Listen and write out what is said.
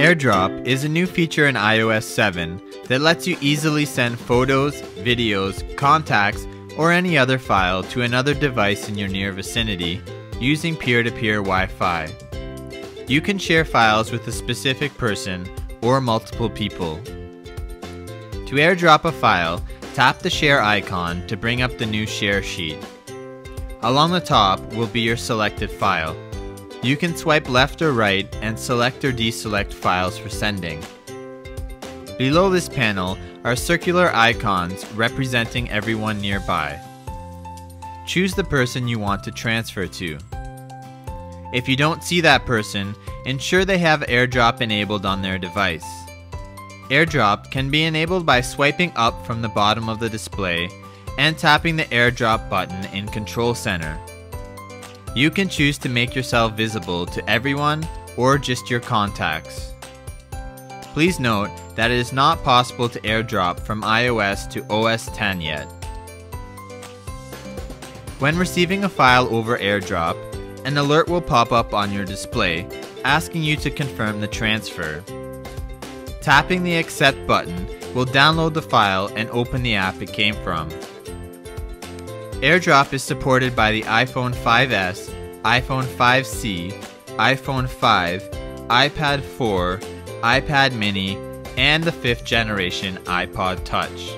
AirDrop is a new feature in iOS 7 that lets you easily send photos, videos, contacts, or any other file to another device in your near vicinity using peer-to-peer Wi-Fi. You can share files with a specific person or multiple people. To AirDrop a file, tap the share icon to bring up the new share sheet. Along the top will be your selected file. You can swipe left or right and select or deselect files for sending. Below this panel are circular icons representing everyone nearby. Choose the person you want to transfer to. If you don't see that person, ensure they have AirDrop enabled on their device. AirDrop can be enabled by swiping up from the bottom of the display and tapping the AirDrop button in Control Center. You can choose to make yourself visible to everyone or just your contacts. Please note that it is not possible to AirDrop from iOS to OS 10 yet. When receiving a file over AirDrop, an alert will pop up on your display asking you to confirm the transfer. Tapping the Accept button will download the file and open the app it came from. AirDrop is supported by the iPhone 5S, iPhone 5C, iPhone 5, iPad 4, iPad mini, and the 5th generation iPod Touch.